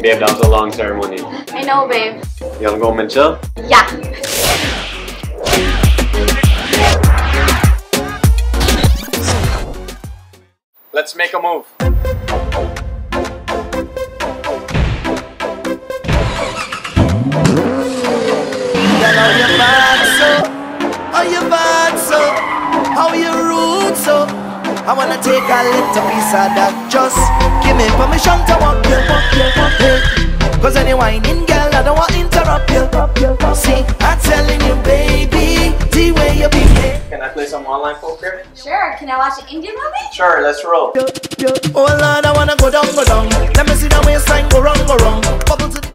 Babe, that was a long ceremony. I know, babe. You wanna go home and chill? Yeah. Let's make a move. How you bad so? How you bad so? How you rude so? I wanna take a little piece of that. Just give me permission to walk you. Cause any whining girl, I don't want to interrupt you. See, I'm telling you, baby, the way you behave. Can I play some online poker? Sure, can I watch an Indian movie? Sure, let's roll. Oh Lord, I wanna go down, go down. Let me see the waistline go wrong, go wrong. Bubble to the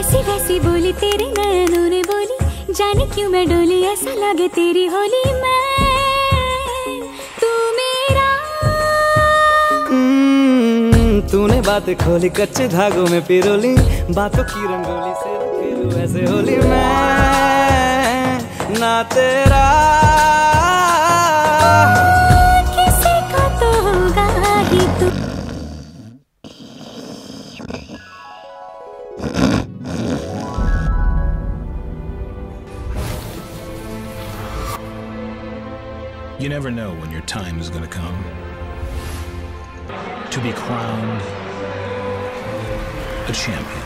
ऐसी वैसी बोली तेरे नैनों ने बोली जाने क्यों मैं डोली ऐसा लगे तेरी होली मैं तू मेरा तूने बातें खोली कच्चे धागों में पिरोली बातों की रंगोली से खेलूं ऐसे होली मैं ना तेरा किसी का तो होगा ही तू You never know when your time is gonna come to be crowned a champion.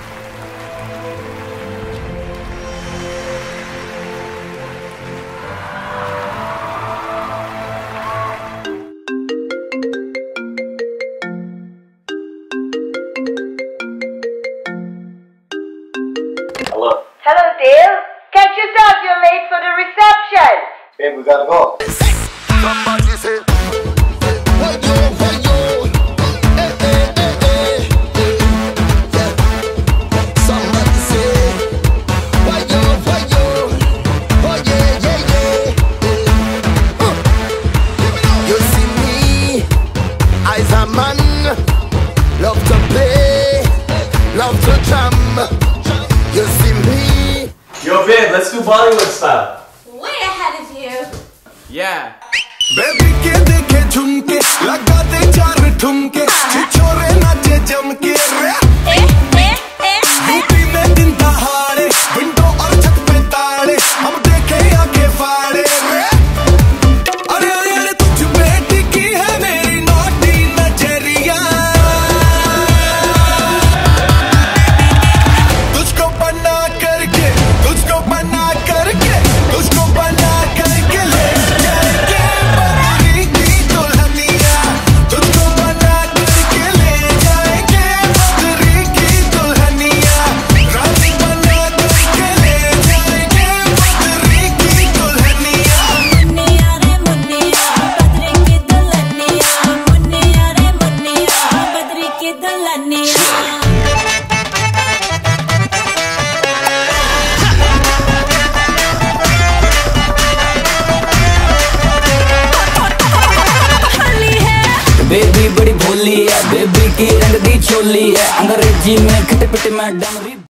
Hello. Hello, Dale. Catch yourself, you're late for the reception. Hey, we gotta go. Somebody say, what yo, eh, eh, eh, eh, yeah. Somebody say, what yo, oh yeah, yeah, yeah. You see me, I's a man, love to play, love to jam. You see me. Yo babe, let's do Bollywood style. Way ahead of you. Yeah. Baby ke dekhe jhumke laga de char thumke chhore nache jamke re beauty mein din dahare window aur chhat pe taare hum dekhe aake faare re are are are tujh beti ki hai meri naughty nazariya tujhko bana karke tujhko bana karke baby बड़ी भोली है baby की रंग दी चोली है अंग्रेजी में खटपट madam